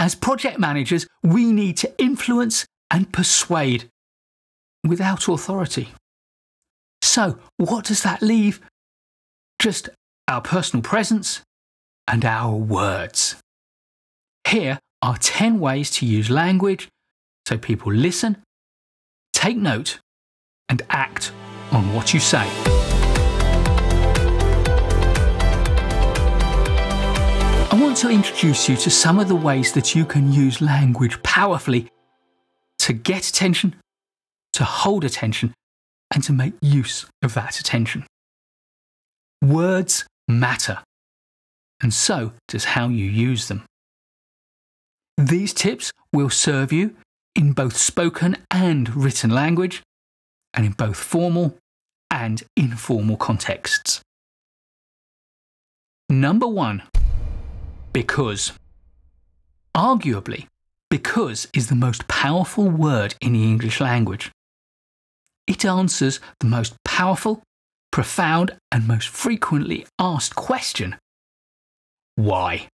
As project managers, we need to influence and persuade without authority. So, what does that leave? Just our personal presence and our words. Here are 10 ways to use language so people listen, take note, and act on what you say. I want to introduce you to some of the ways that you can use language powerfully to get attention, to hold attention, and to make use of that attention. Words matter, and so does how you use them. These tips will serve you in both spoken and written language, and in both formal and informal contexts. Number 1, because. Arguably, because is the most powerful word in the English language. It answers the most powerful, profound, and most frequently asked question: why?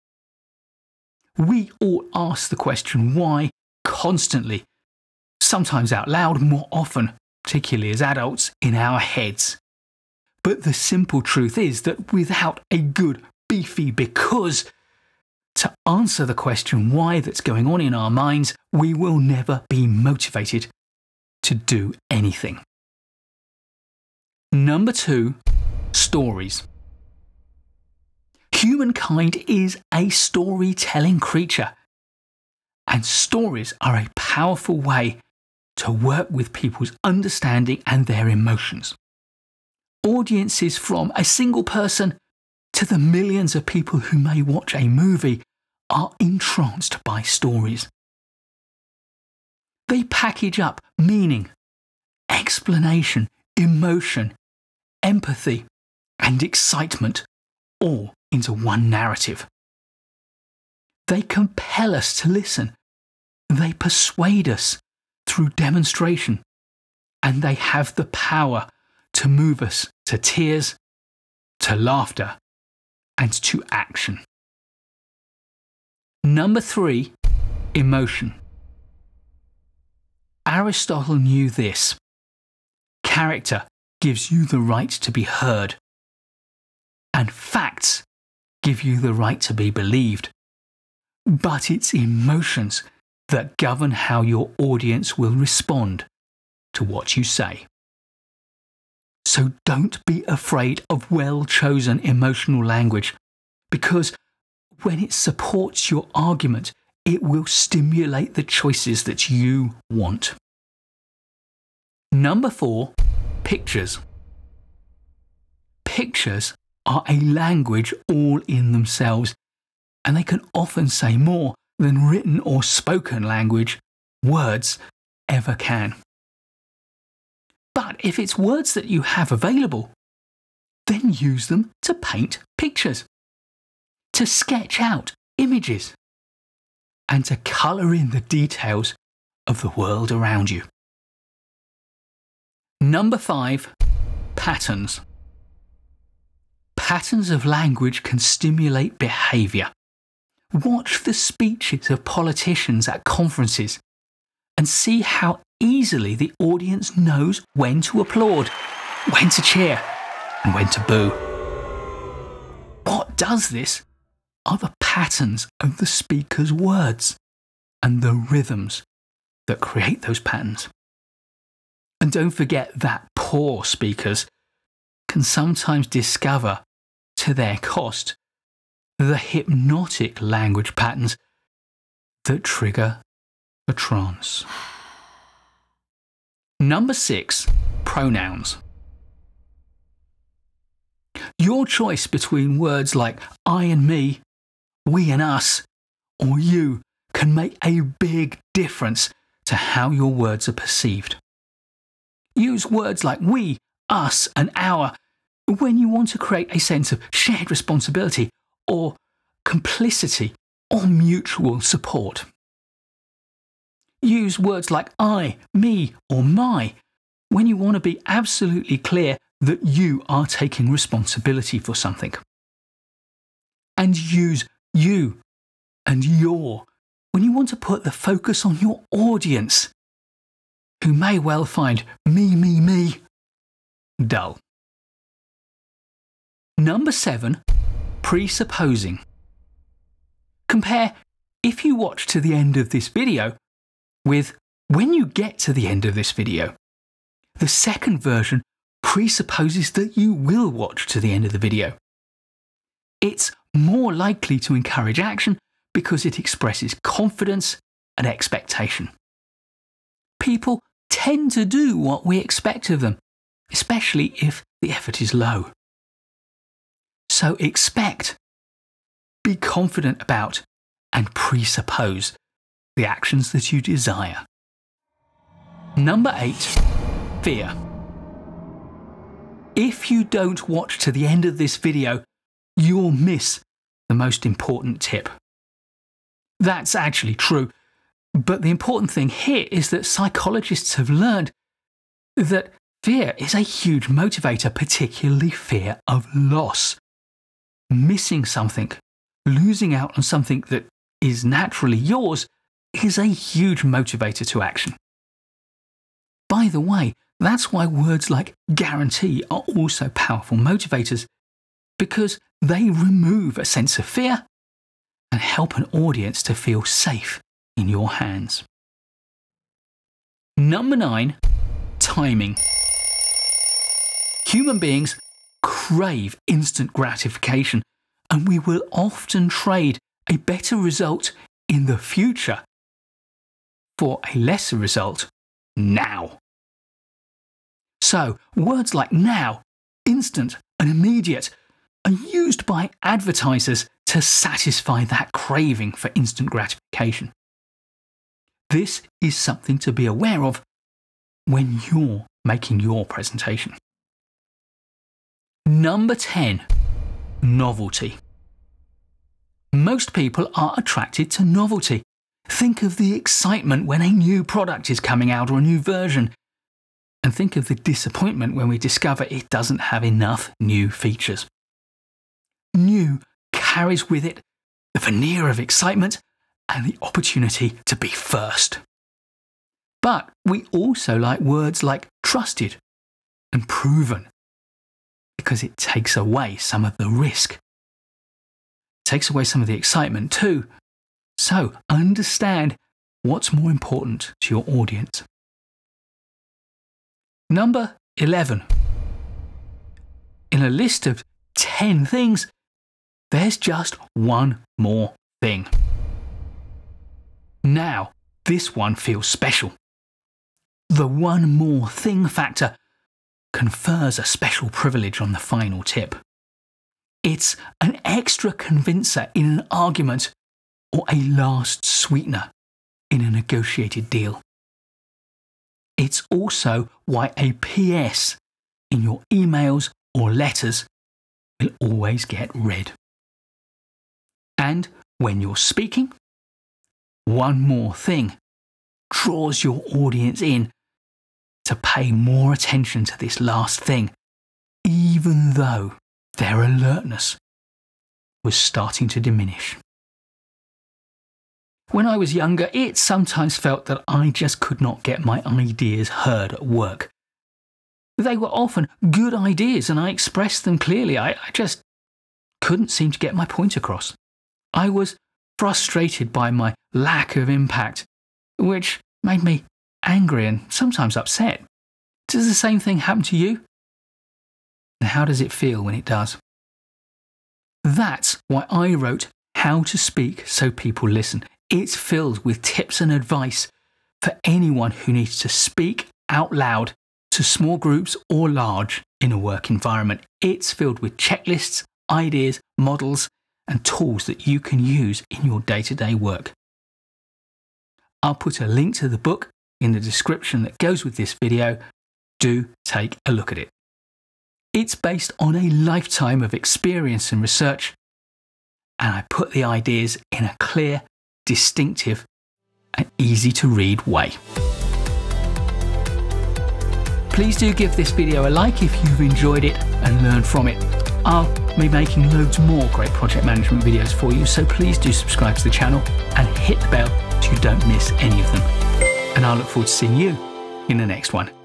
We all ask the question why constantly, sometimes out loud, more often, particularly as adults, in our heads. But the simple truth is that without a good, beefy because to answer the question why that's going on in our minds, we will never be motivated to do anything. Number 2, stories. Humankind is a storytelling creature, and stories are a powerful way to work with people's understanding and their emotions. Audiences from a single person to the millions of people who may watch a movie are entranced by stories. They package up meaning, explanation, emotion, empathy, and excitement all into one narrative. They compel us to listen. They persuade us through demonstration, and they have the power to move us to tears, to laughter, and to action. Number 3, emotion. Aristotle knew this. Character gives you the right to be heard, and facts give you the right to be believed. But it's emotions that govern how your audience will respond to what you say. So don't be afraid of well-chosen emotional language, because when it supports your argument, it will stimulate the choices that you want. Number 4, pictures. Pictures are a language all in themselves, and they can often say more than written or spoken language, words, ever can. But if it's words that you have available, then use them to paint pictures, to sketch out images, and to colour in the details of the world around you. Number 5, patterns. Patterns of language can stimulate behaviour. Watch the speeches of politicians at conferences and see how easily the audience knows when to applaud, when to cheer, and when to boo. What does this are the patterns of the speaker's words and the rhythms that create those patterns. And don't forget that poor speakers can sometimes discover, to their cost, the hypnotic language patterns that trigger a trance. Number 6, pronouns. Your choice between words like I and me, we and us, or you can make a big difference to how your words are perceived. Use words like we, us, and our when you want to create a sense of shared responsibility or complicity or mutual support. Use words like I, me, or my when you want to be absolutely clear that you are taking responsibility for something. And use you and your when you want to put the focus on your audience, who may well find me dull. Number 7, presupposing. Compare "if you watch to the end of this video" with "when you get to the end of this video." The second version presupposes that you will watch to the end of the video. It's more likely to encourage action because it expresses confidence and expectation. People tend to do what we expect of them, especially if the effort is low. So expect, be confident about, and presuppose the actions that you desire. Number 8, fear. If you don't watch to the end of this video, you'll miss the most important tip. That's actually true, but the important thing here is that psychologists have learned that fear is a huge motivator, particularly fear of loss. Missing something, losing out on something that is naturally yours, is a huge motivator to action. By the way, that's why words like guarantee are also powerful motivators, because they remove a sense of fear and help an audience to feel safe in your hands. Number 9, timing. Human beings crave instant gratification, and we will often trade a better result in the future for a lesser result now. So words like now, instant, and immediate are used by advertisers to satisfy that craving for instant gratification. This is something to be aware of when you're making your presentation. Number 10, novelty. Most people are attracted to novelty. Think of the excitement when a new product is coming out or a new version, and think of the disappointment when we discover it doesn't have enough new features. New carries with it the veneer of excitement and the opportunity to be first. But we also like words like trusted and proven, because it takes away some of the risk. It takes away some of the excitement too. So understand what's more important to your audience. Number 11. In a list of 10 things, there's just one more thing. Now, this one feels special. The one more thing factor confers a special privilege on the final tip. It's an extra convincer in an argument or a last sweetener in a negotiated deal. It's also why a PS in your emails or letters will always get read. And when you're speaking, one more thing draws your audience in to pay more attention to this last thing, even though their alertness was starting to diminish. When I was younger, it sometimes felt that I just could not get my ideas heard at work. They were often good ideas and I expressed them clearly. I just couldn't seem to get my point across. I was frustrated by my lack of impact, which made me angry and sometimes upset. Does the same thing happen to you? And how does it feel when it does? That's why I wrote How to Speak So People Listen. It's filled with tips and advice for anyone who needs to speak out loud to small groups or large in a work environment. It's filled with checklists, ideas, models, and tools that you can use in your day-to-day work. I'll put a link to the book in the description that goes with this video. Do take a look at it. It's based on a lifetime of experience and research, and I put the ideas in a clear, distinctive and easy to read way. Please do give this video a like if you've enjoyed it and learned from it. I'll be making loads more great project management videos for you, so please do subscribe to the channel and hit the bell you don't miss any of them. And I look forward to seeing you in the next one.